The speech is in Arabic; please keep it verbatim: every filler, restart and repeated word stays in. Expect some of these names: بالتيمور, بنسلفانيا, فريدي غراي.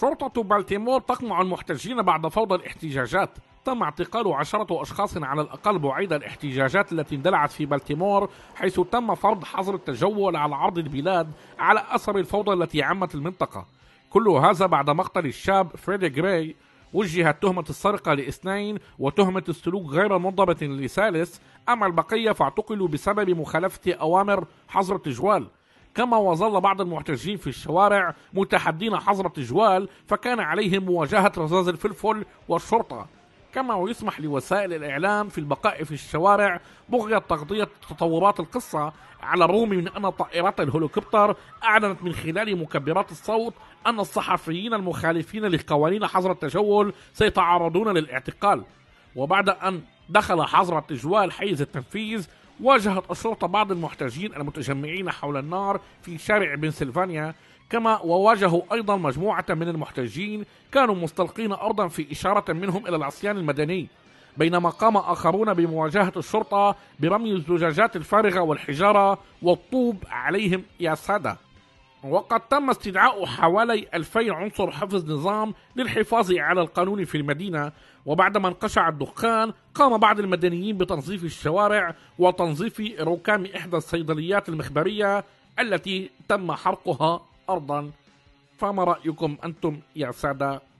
شرطة بالتيمور تقمع المحتجين بعد فوضى الاحتجاجات. تم اعتقال عشرة أشخاص على الأقل بعيد الاحتجاجات التي اندلعت في بالتيمور، حيث تم فرض حظر التجول على عرض البلاد على أثر الفوضى التي عمت المنطقة. كل هذا بعد مقتل الشاب فريدي غراي. وجهت تهمة السرقة لاثنين وتهمة السلوك غير منضبط لثالث، أما البقية فاعتقلوا بسبب مخالفة أوامر حظر التجوال. كما وظل بعض المحتجين في الشوارع متحدين حظر التجوال، فكان عليهم مواجهة رذاذ الفلفل والشرطة. كما ويسمح لوسائل الإعلام في البقاء في الشوارع بغية تغطية تطورات القصة، على الرغم من أن طائرات الهليكوبتر أعلنت من خلال مكبرات الصوت أن الصحفيين المخالفين لقوانين حظر التجول سيتعرضون للاعتقال. وبعد أن دخل حظر التجوال حيز التنفيذ، واجهت الشرطة بعض المحتجين المتجمعين حول النار في شارع بنسلفانيا. كما وواجهوا أيضا مجموعة من المحتجين كانوا مستلقين أرضا في إشارة منهم إلى العصيان المدني، بينما قام آخرون بمواجهة الشرطة برمي الزجاجات الفارغة والحجارة والطوب عليهم يا سادة. وقد تم استدعاء حوالي ألفي عنصر حفظ نظام للحفاظ على القانون في المدينة. وبعدما انقشع الدخان، قام بعض المدنيين بتنظيف الشوارع وتنظيف ركام إحدى الصيدليات المخبرية التي تم حرقها أرضا. فما رأيكم أنتم يا سادة؟